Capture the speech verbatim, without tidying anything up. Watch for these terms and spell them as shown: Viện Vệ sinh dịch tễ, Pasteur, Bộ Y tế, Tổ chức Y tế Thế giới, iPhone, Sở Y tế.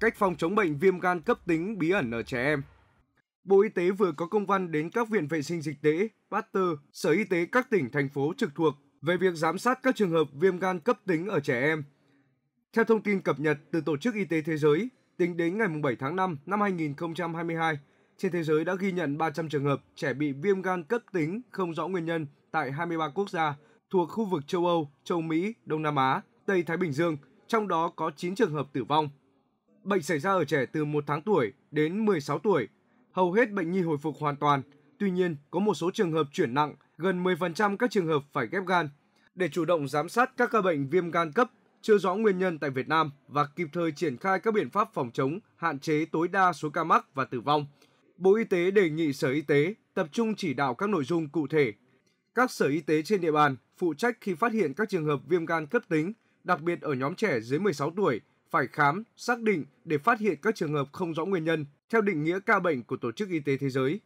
Cách phòng chống bệnh viêm gan cấp tính bí ẩn ở trẻ em. Bộ Y tế vừa có công văn đến các viện vệ sinh dịch tễ, Pasteur, Sở Y tế các tỉnh, thành phố trực thuộc về việc giám sát các trường hợp viêm gan cấp tính ở trẻ em. Theo thông tin cập nhật từ Tổ chức Y tế Thế giới, tính đến ngày bảy tháng năm năm hai nghìn không trăm hai mươi hai, trên thế giới đã ghi nhận ba trăm trường hợp trẻ bị viêm gan cấp tính không rõ nguyên nhân tại hai mươi ba quốc gia thuộc khu vực châu Âu, châu Mỹ, Đông Nam Á, Tây Thái Bình Dương, trong đó có chín trường hợp tử vong. Bệnh xảy ra ở trẻ từ một tháng tuổi đến mười sáu tuổi. Hầu hết bệnh nhi hồi phục hoàn toàn, tuy nhiên có một số trường hợp chuyển nặng, gần mười phần trăm các trường hợp phải ghép gan. Để chủ động giám sát các ca bệnh viêm gan cấp chưa rõ nguyên nhân tại Việt Nam và kịp thời triển khai các biện pháp phòng chống, hạn chế tối đa số ca mắc và tử vong, Bộ Y tế đề nghị Sở Y tế tập trung chỉ đạo các nội dung cụ thể. Các sở y tế trên địa bàn phụ trách khi phát hiện các trường hợp viêm gan cấp tính, đặc biệt ở nhóm trẻ dưới mười sáu tuổi, phải khám, xác định để phát hiện các trường hợp không rõ nguyên nhân theo định nghĩa ca bệnh của Tổ chức Y tế Thế giới.